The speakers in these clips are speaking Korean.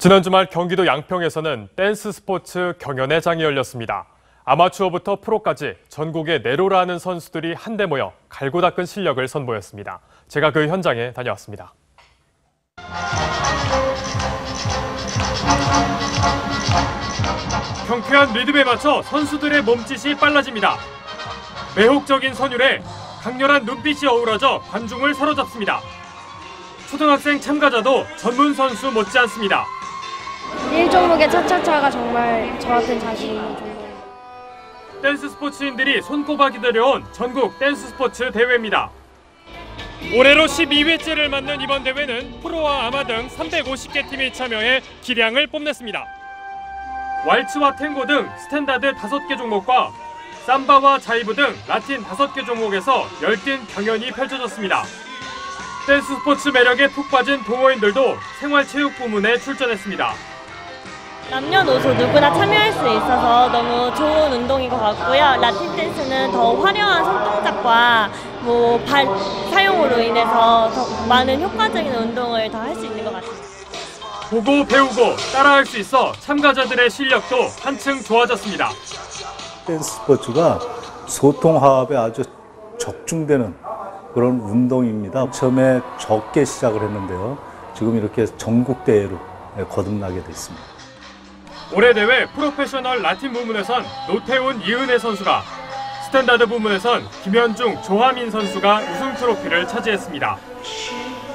지난 주말 경기도 양평에서는 댄스스포츠 경연의 장이 열렸습니다. 아마추어부터 프로까지 전국의 내로라 하는 선수들이 한데 모여 갈고 닦은 실력을 선보였습니다. 제가 그 현장에 다녀왔습니다. 경쾌한 리듬에 맞춰 선수들의 몸짓이 빨라집니다. 매혹적인 선율에 강렬한 눈빛이 어우러져 관중을 사로잡습니다. 초등학생 참가자도 전문 선수 못지않습니다. 1종목의 차차차가 정말 저 같은 자신이 정말. 댄스 스포츠인들이 손꼽아 기다려온 전국 댄스 스포츠 대회입니다. 올해로 12회째를 맞는 이번 대회는 프로와 아마 등 350개 팀이 참여해 기량을 뽐냈습니다. 왈츠와 탱고 등 스탠다드 5개 종목과 삼바와 자이브 등 라틴 5개 종목에서 열띤 경연이 펼쳐졌습니다. 댄스 스포츠 매력에 푹 빠진 동호인들도 생활체육 부문에 출전했습니다. 남녀노소 누구나 참여할 수 있어서 너무 좋은 운동인 것 같고요. 라틴 댄스는 더 화려한 손동작과 발 사용으로 인해서 더 많은 효과적인 운동을 더 할 수 있는 것 같아요. 보고 배우고 따라할 수 있어 참가자들의 실력도 한층 좋아졌습니다. 댄스 스포츠가 소통화합에 아주 적중되는 그런 운동입니다. 처음에 적게 시작을 했는데요. 지금 이렇게 전국대회로 거듭나게 됐습니다. 올해 대회 프로페셔널 라틴 부문에선 노태훈, 이은혜 선수가, 스탠다드 부문에선 김현중, 조하민 선수가 우승 트로피를 차지했습니다.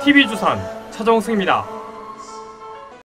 TV조선 차정승입니다.